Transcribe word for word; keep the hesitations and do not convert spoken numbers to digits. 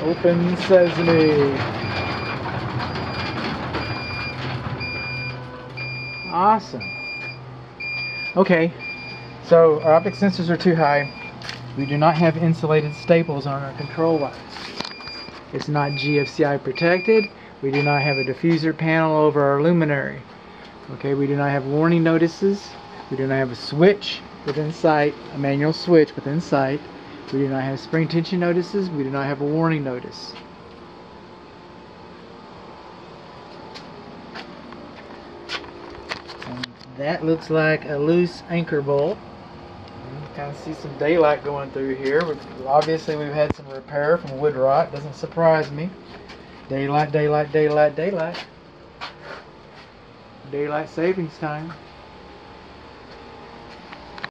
Open sesame. Awesome. Okay, so our optic sensors are too high. We do not have insulated staples on our control wires. It's not G F C I protected. We do not have a diffuser panel over our luminary. Okay, we do not have warning notices. We do not have a switch within sight, a manual switch within sight. We do not have spring tension notices. We do not have a warning notice. And that looks like a loose anchor bolt. You can kind of see some daylight going through here. We've, obviously, we've had some repair from wood rot. Doesn't surprise me. Daylight, daylight, daylight, daylight. Daylight savings time.